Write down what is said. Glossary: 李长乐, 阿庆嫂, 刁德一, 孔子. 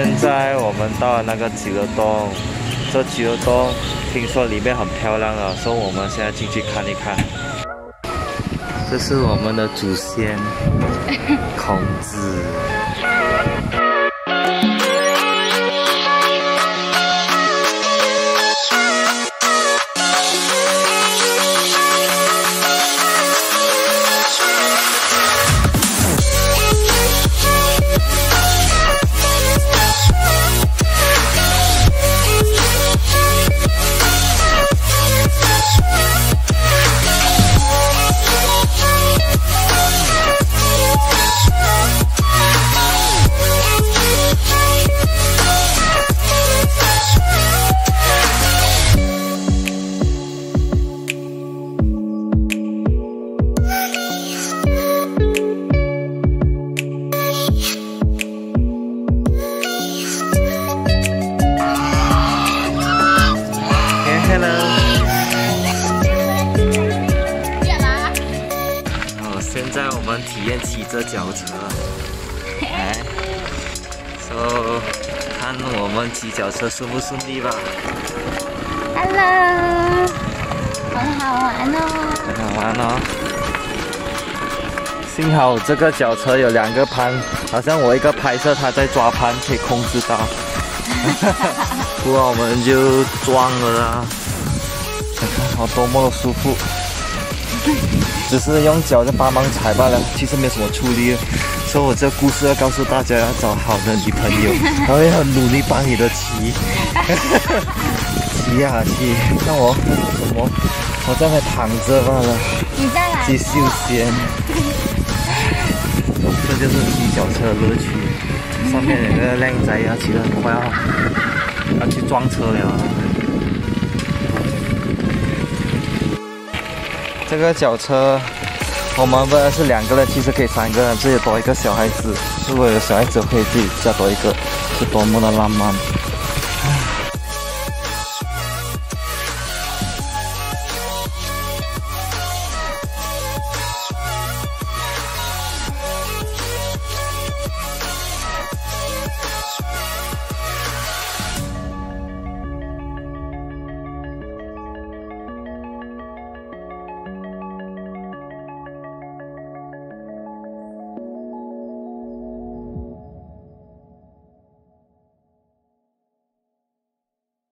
现在我们到了那个极乐洞，这极乐洞听说里面很漂亮啊，所以我们现在进去看一看。这是我们的祖先孔子。 骑着脚车，哎，看我们骑脚车顺不顺利吧 ？Hello， 很好玩哦，很好玩哦。幸好这个脚车有两个攀，好像我一个拍摄它在抓攀，可以控制到，不然我们就撞了啦。好多么的舒服。只是用脚在帮忙踩罢了，其实没什么出力。所以我这故事要告诉大家，要找好的女朋友，她会很努力帮你的骑，骑啊骑。那我什么？我在那躺着罢了，你再来去休闲。这就是骑脚车的乐趣。上面有个靓仔要骑得很快啊，要去撞车了。 这个脚车，我们本来是两个人，其实可以三个人，这里多一个小孩子。如果有小孩子，可以自己加多一个，是多么的浪漫。